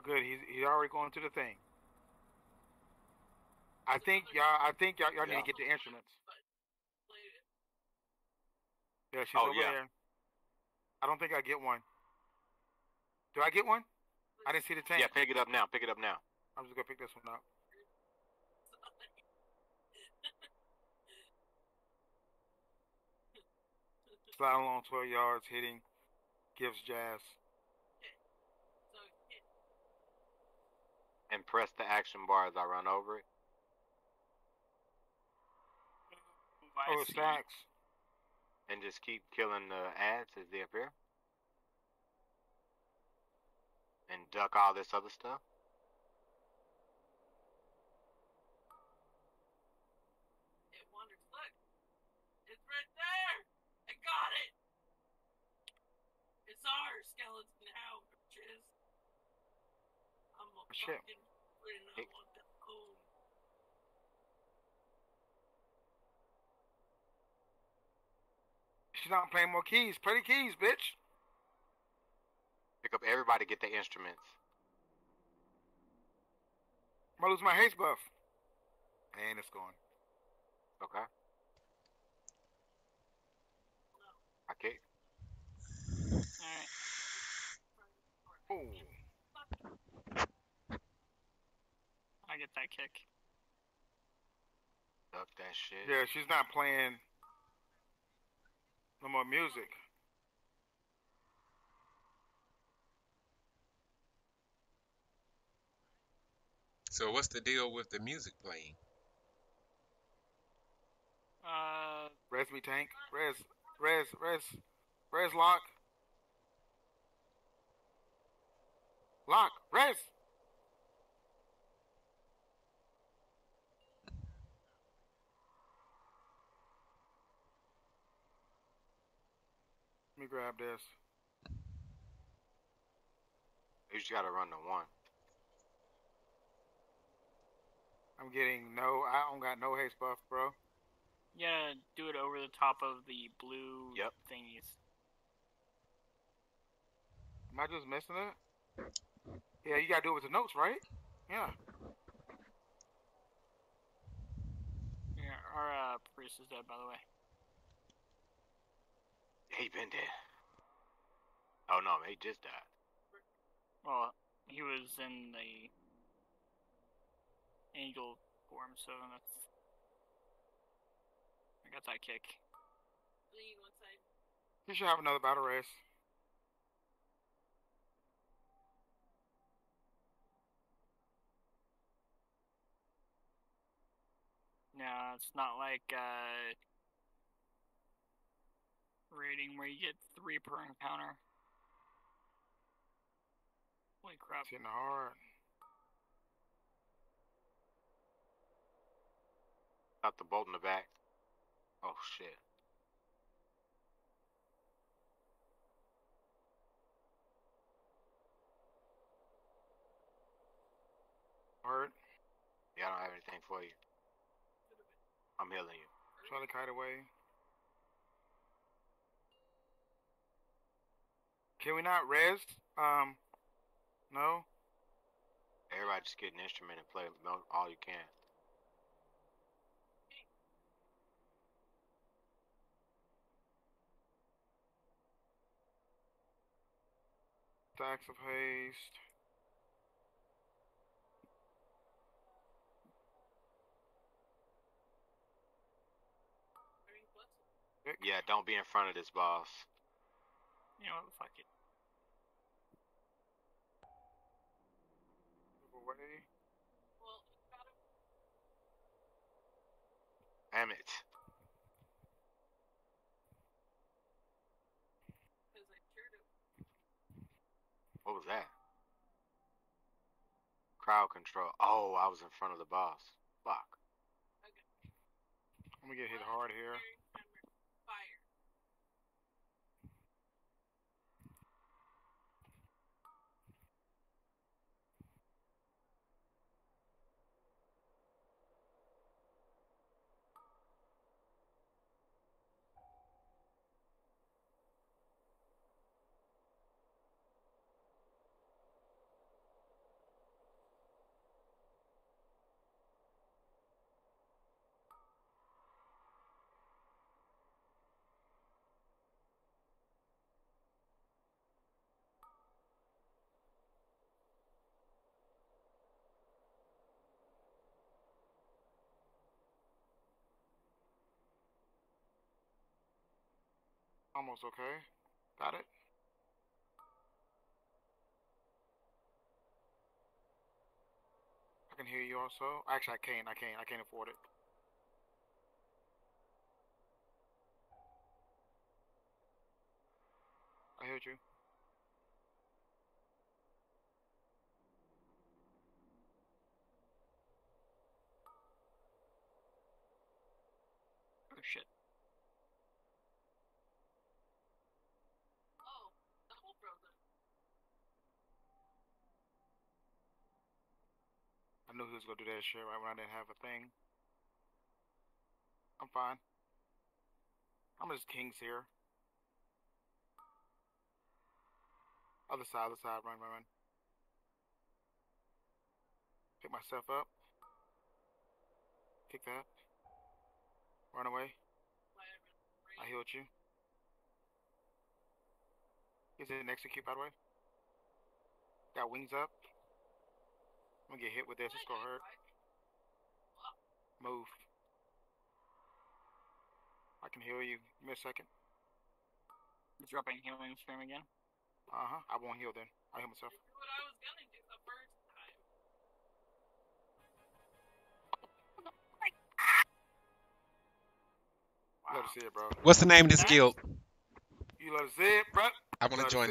Oh, good. He's already going to the thing. I think y'all need to get the instruments. Yeah, she's over there. I don't think I get one. Do I get one? I didn't see the tank. Yeah, pick it up now. Pick it up now. I'm just gonna pick this one up. Slide along 12 yards, hitting, gives Jazz. And press the action bar as I run over it. Oh, stacks. And just keep killing the ads as they appear. And duck all this other stuff. It wanders. Look. It's right there. I got it. It's our skeleton now, bitches. I'm a fucking friend. I want that home. She's not playing more keys. Play the keys, bitch. Pick up everybody, get the instruments. I'm gonna lose my haste buff. And it's gone. Okay. Okay. Alright. Oh. I get that kick. Fuck that shit. Yeah, she's not playing no more music. So what's the deal with the music playing? Res me, tank. Res lock. Lock. Res. Let me grab this. You just gotta run to one. I'm getting no, I don't got no haste buff, bro. Yeah, do it over the top of the blue thingies. Am I just missing it? Yeah, you gotta do it with the notes, right? Yeah. Yeah, our priest is dead, by the way. He been dead. Oh no, he just died. Well, he was in the angel form, so that's... I got that kick. You should have another battle race. No, it's not like raiding where you get 3 per encounter. Holy crap. It's getting hard. Got the bolt in the back. Oh shit. Alright. Yeah, I don't have anything for you. I'm healing you. Try to kite away. Can we not res? No? Everybody just get an instrument and play all you can. Stacks of haste. Yeah, don't be in front of this boss. You know what? Fuck it. Away. Well, damn it. What was that? Crowd control. Oh, I was in front of the boss. Fuck. Okay. I'm gonna get hit hard here. Fire. Almost okay. Got it? I can hear you also. Actually, I can't afford it. I heard you. Oh, shit. Oh, the whole brother. I knew he was gonna do that shit right when I didn't have a thing. I'm fine. I'm just kings here. Other side, run, run, run. Pick myself up. Kick that. Run away. I healed you. Is it an execute, by the way? Got wings up. I'm gonna get hit with this, it's gonna hurt. Move. I can heal you. Give me a second. You dropping healing stream again? Uh-huh. I won't heal then. I heal myself. This is what I was gonna do the first time. Wow. Let us see it, bro. What's the name of this guild? You let us see it, bro. I wanna join this.